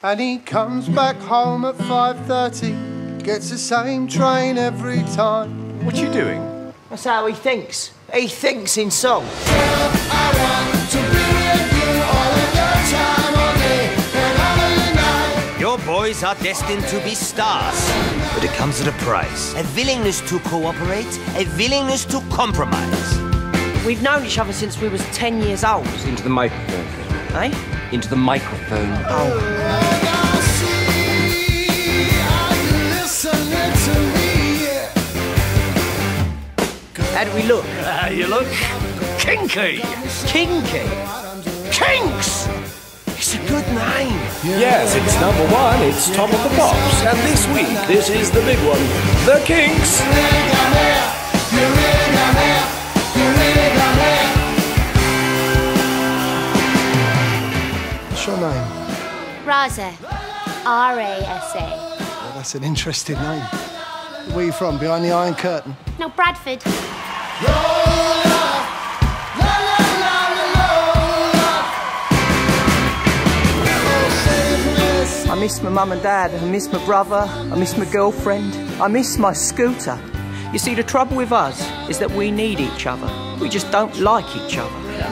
And he comes back home at 5:30, gets the same train every time. What you doing? That's how he thinks. He thinks in song. Well, I want to be with you all of your time, all day and all your night. Your boys are destined to be stars, but it comes at a price. A willingness to cooperate, a willingness to compromise. We've known each other since we was 10 years old. Into the microphone. Eh? Into the microphone. Oh. How do we look? You look kinky. Kinky? Kinks! It's a good name. Yes, it's #1. It's top of the pops. And this week, this is the big one. The Kinks. What's your name? Raza. R-A-S-A. Well, that's an interesting name. Where are you from? Behind the Iron Curtain? No, Bradford. I miss my mum and dad. I miss my brother. I miss my girlfriend. I miss my scooter. You see, the trouble with us is that we need each other. We just don't like each other.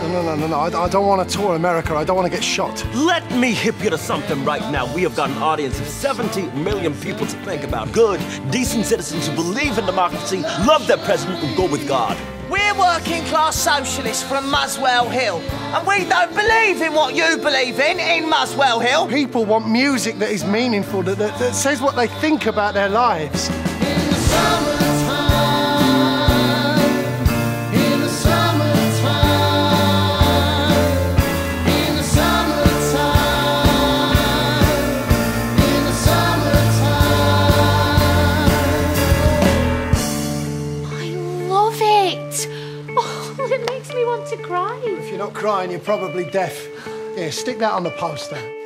No. I don't want to tour America. I don't want to get shot. Let me hip you to something right now. We have got an audience of 70 million people to think about. Good, decent citizens who believe in democracy, love their president, and go with God. We're working-class socialists from Muswell Hill, and we don't believe in what you believe in Muswell Hill. People want music that is meaningful, that says what they think about their lives. If you're not crying, you're probably deaf. Yeah, stick that on the poster.